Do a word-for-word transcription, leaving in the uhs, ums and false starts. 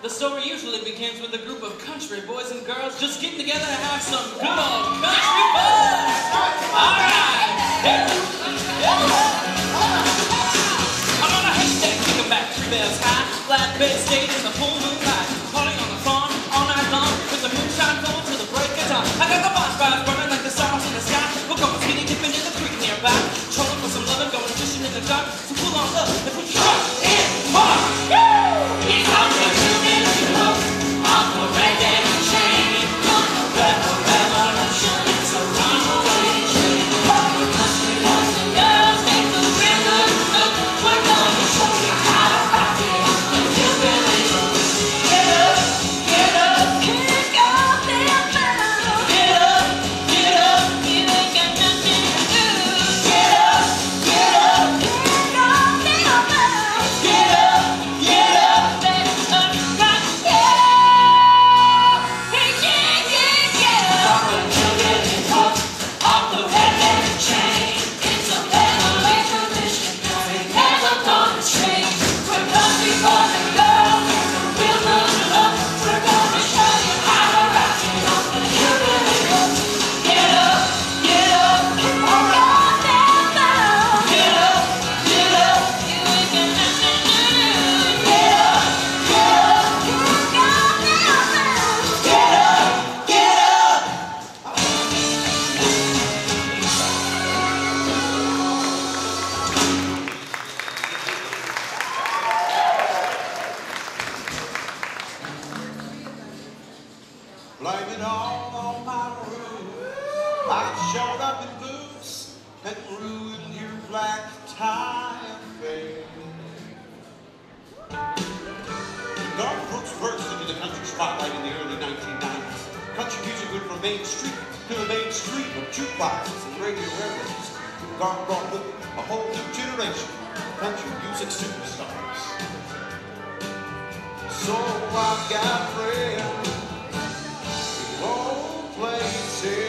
The story usually begins with a group of country boys and girls just getting together to have some good old country fun. All right. I'm on a haystack, kicking back three bells high, flatbed stage in the full moon light, party on the farm all night long with the moonshine going till the break of dawn. I got the bonfires burning like the stars in the sky. We're going skinny dipping in the creek nearby, trolling for some loving, going fishing in the dark. So pull on up and put your heart in park. Blame it all on my room. I showed up in boots and ruined your black tie affair. Garth Brooks burst into the country spotlight in the early nineteen nineties. Country music went from Main Street to the mainstream of jukeboxes and radio airwaves. Garth brought with him a whole new generation of country music superstars. So I've got friends. Say